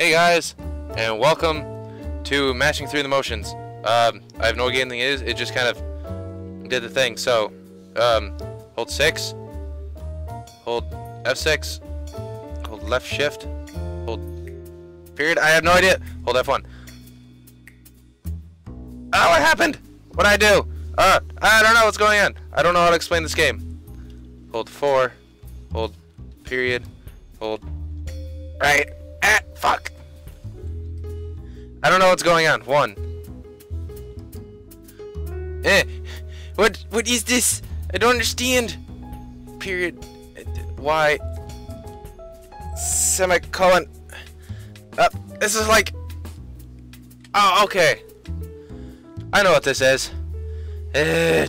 Hey guys, and welcome to Mashing Through the Motions. I have no idea anything it is, it just kind of did the thing, so, hold 6, hold F6, hold left shift, hold period, I have no idea, hold F1. Oh, what happened? What did I do? I don't know what's going on. I don't know how to explain this game. Hold 4, hold period, hold right. Fuck! I don't know what's going on. 1. What is this? I don't understand. Period. Why? Semicolon. This is like... Oh, okay. I know what this is.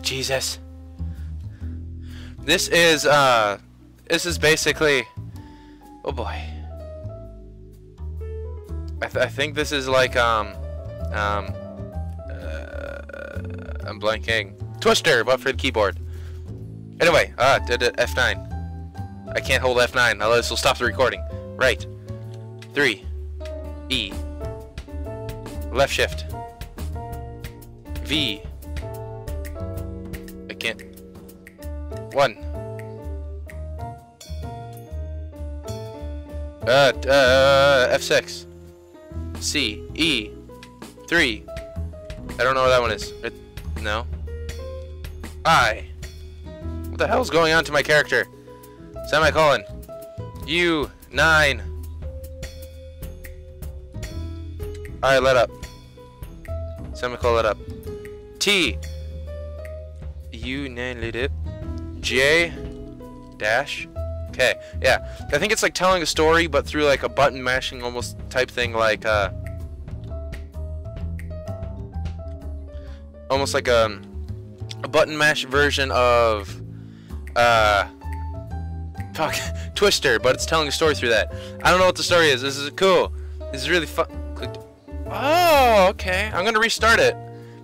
Jesus. This is basically... Oh boy. I think this is like, I'm blanking. Twister, but for the keyboard. Anyway, F9. I can't hold F9, otherwise this will stop the recording. Right. 3. E. Left shift. V. I can't. 1. F6. C, E, 3. I don't know what that one is. No. I. What the hell's going on to my character? Semicolon. U, 9. I, let up. Semicolon, let up. T. U, 9, let up. J, dash. Okay, yeah. I think it's like telling a story, but through like a button mashing almost type thing, like, almost like a button mash version of, Twister, but it's telling a story through that. I don't know what the story is. This is cool. This is really fun. Oh, okay. I'm gonna restart it,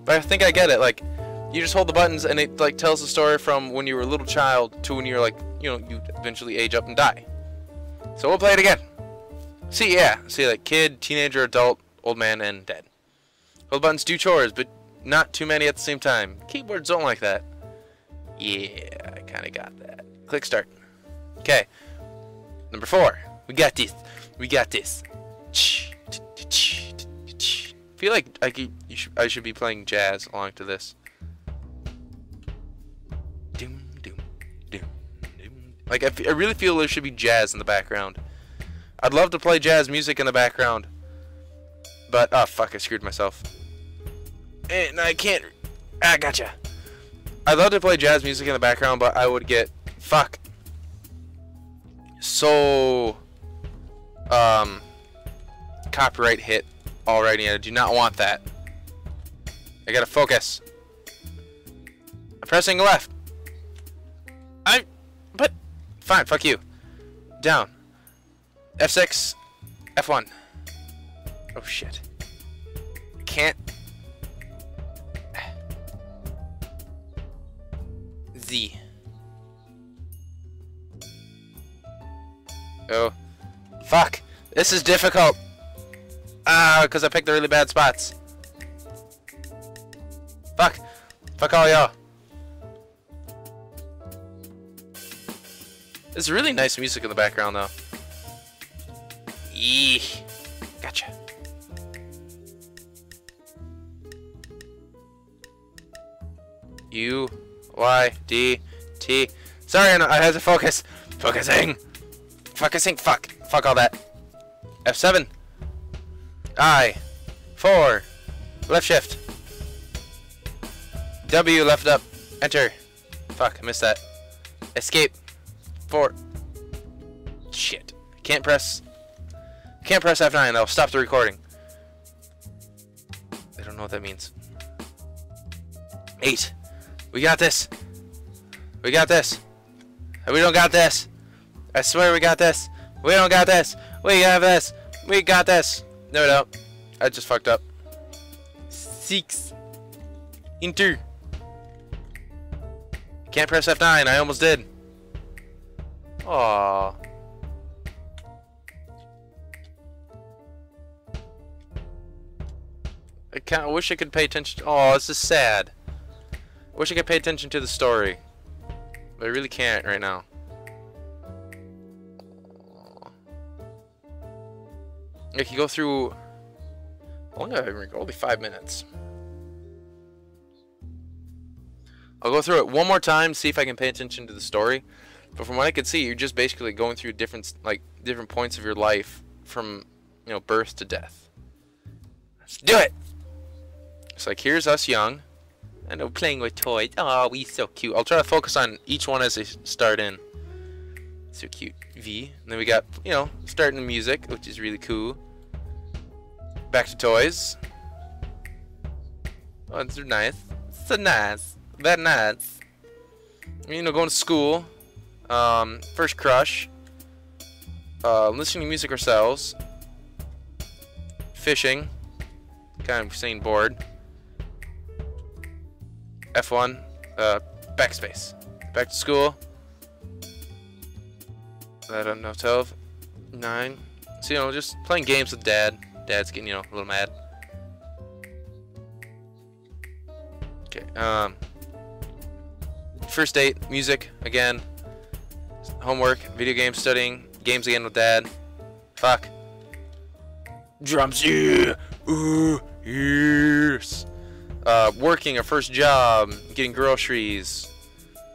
but I think I get it. Like, you just hold the buttons and it like tells the story from when you were a little child to when you were like, you know, you eventually age up and die. So we'll play it again. See, yeah. See, like kid, teenager, adult, old man, and dead. Hold buttons do chores, but not too many at the same time. Keyboards don't like that. Yeah, I kind of got that. Click start. Okay. Number 4. We got this. We got this. I feel like I should be playing jazz along to this. Like, I really feel there should be jazz in the background. I'd love to play jazz music in the background. But, oh, fuck, I screwed myself. And I can't... Ah, gotcha. I'd love to play jazz music in the background, but I would get... Fuck. So... Copyright hit already, and I do not want that. I gotta focus. I'm pressing left. Fine, fuck you. Down. F6. F1. Oh, shit. Can't. Z. Oh. Fuck. This is difficult. Ah, because I picked the really bad spots. Fuck. Fuck all y'all. It's really nice music in the background, though. Eee. Gotcha. U, Y, D, T. Sorry, I had to focus. Focusing. Focusing. Fuck. Fuck all that. F7. I. 4. Left shift. W, left up. Enter. Fuck, I missed that. Escape. 4. Shit. Can't press F9. I'll stop the recording. I don't know what that means. 8. We got this. We got this. We don't got this. I swear we got this. We don't got this. We have this. We got this. No, we don't. I just fucked up. 6. Enter. Can't press F9. I almost did. Aww. I wish I could pay attention. Oh, this is sad. I wish I could pay attention to the story, but I really can't right now. I can go through. How long have I been? Only 5 minutes. I'll go through it one more time, see if I can pay attention to the story. But from what I could see, you're just basically going through different points of your life, from, you know, birth to death. Let's do it. It's like, here's us young, and we're playing with toys. Oh, we so cute. I'll try to focus on each one as they start in. So cute. V. And then we got, you know, starting the music, which is really cool. Back to toys. Oh, it's nice. So nice. That nice. You know, going to school. First crush. Listening to music ourselves. Fishing. Kind of staying bored. F1. Backspace. Back to school. I don't know. 12. 9. So, you know, just playing games with Dad. Dad's getting, you know, a little mad. Okay. First date. Music. Again. Homework. Video games. Studying. Games again with Dad. Fuck. Drums. Yeah. Ooh. Yes. Working. Our first job. Getting groceries.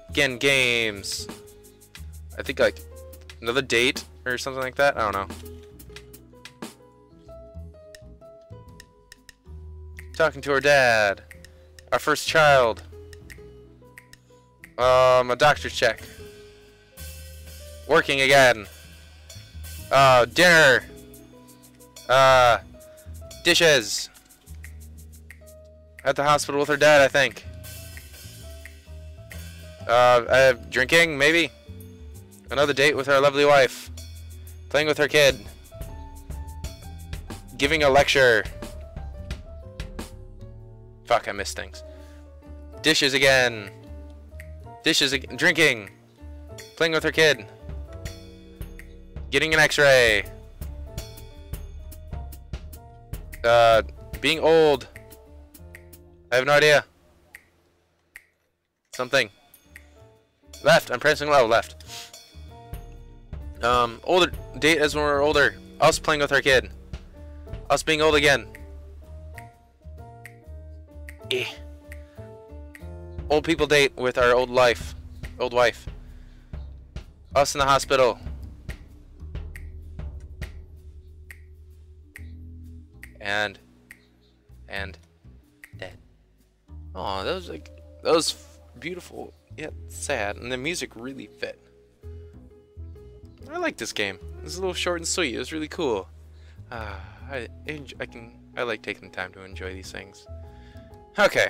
Again, games. I think, like, another date or something like that. I don't know. Talking to her dad. Our first child. A doctor's check. Working again. Dinner. Dishes. At the hospital with her dad, I think. Drinking, maybe. Another date with our lovely wife. Playing with her kid. Giving a lecture. Fuck, I miss things. Dishes again. Dishes again. Drinking. Playing with her kid. Getting an x-ray. Being old. I have no idea. Something. Left. I'm pressing low. Left. Older date as when we're older. Us playing with our kid. Us being old again. Eh. Old people date with our old life. Old wife. Us in the hospital. And dead. Oh, that was like, that was beautiful yet sad, and the music really fit. I like this game. It's a little short and sweet. It was really cool. I like taking the time to enjoy these things. Okay.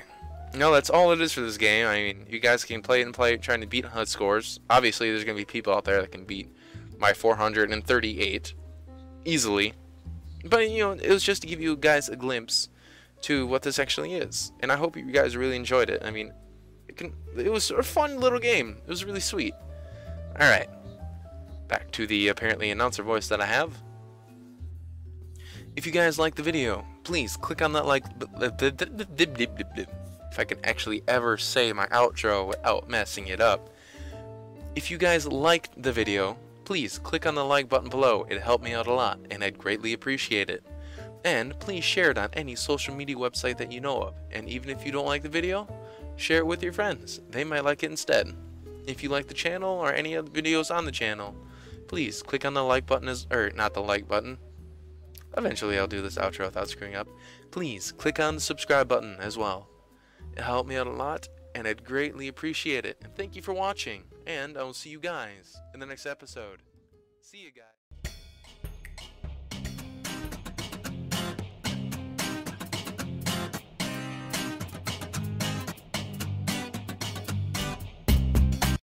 No, that's all it is for this game. I mean, you guys can play it and play it, trying to beat HUD scores. Obviously, there's going to be people out there that can beat my 438 easily. But, you know, it was just to give you guys a glimpse to what this actually is. And I hope you guys really enjoyed it. I mean, it was a fun little game. It was really sweet. All right. Back to the apparently announcer voice that I have. If you guys like the video, please click on that like. If I can actually ever say my outro without messing it up. If you guys liked the video, please click on the like button below. It helped me out a lot, and I'd greatly appreciate it. And please share it on any social media website that you know of. And even if you don't like the video, share it with your friends. They might like it instead. If you like the channel or any other videos on the channel, please click on the like button not the like button. Eventually I'll do this outro without screwing up. Please click on the subscribe button as well. It helped me out a lot, and I'd greatly appreciate it. And thank you for watching, and I will see you guys in the next episode. See you guys.